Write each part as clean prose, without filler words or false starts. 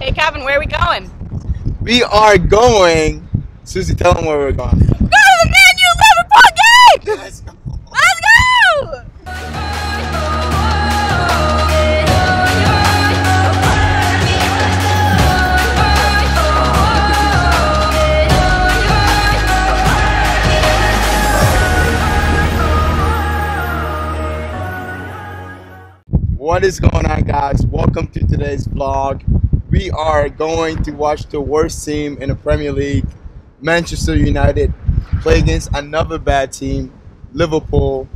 Hey, Calvin, where are we going? We are going. Susie, tell them where we're going. Go to the Man U Liverpool game! Let's go! Let's go! What is going on, guys? Welcome to today's vlog. We are going to watch the worst team in the Premier League, Manchester United, play against another bad team, Liverpool,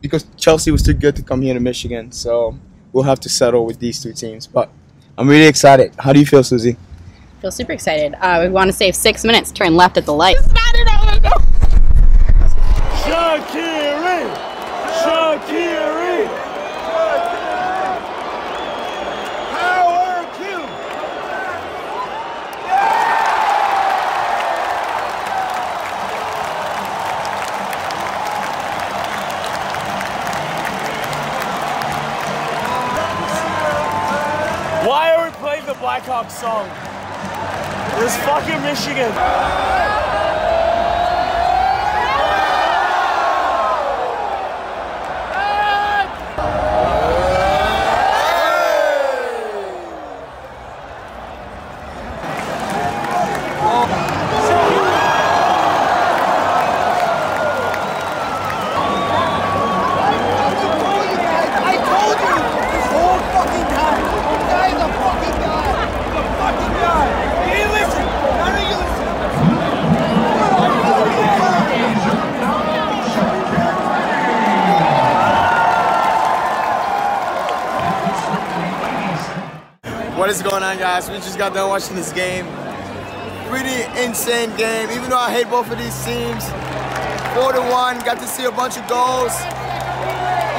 because Chelsea was too good to come here to Michigan, so we'll have to settle with these two teams. But I'm really excited. How do you feel, Susie? I feel super excited. We want to save 6 minutes, turn left at the light. Shaqiri! Shaqiri! Why are we playing the Blackhawks song? It's fucking Michigan. What is going on, guys? We just got done watching this game. Pretty insane game, even though I hate both of these teams. 4-1, got to see a bunch of goals.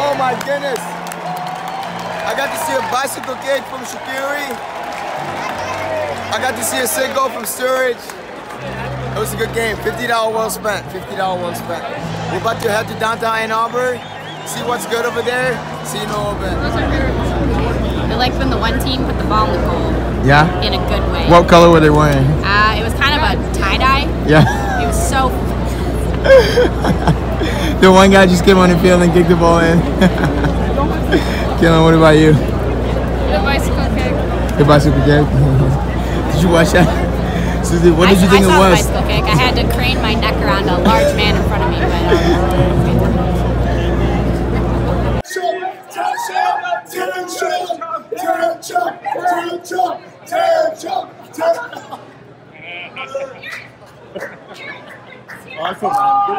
Oh my goodness. I got to see a bicycle kick from Shaqiri. I got to see a sick goal from Sturridge. It was a good game, $50 well spent, We're about to head to downtown Ann Arbor, see what's good over there, see you in a little bit. I like when the one team put the ball in the goal. Yeah? In a good way. What color were they wearing? It was kind of a tie-dye. Yeah. It was so... The one guy just came on the field and kicked the ball in. Keelan, what about you? The bicycle kick. The bicycle kick? Did you watch that? Susie, what did you think it was? I saw the bicycle kick. I had to crane my neck around a large man in front of me. Awesome.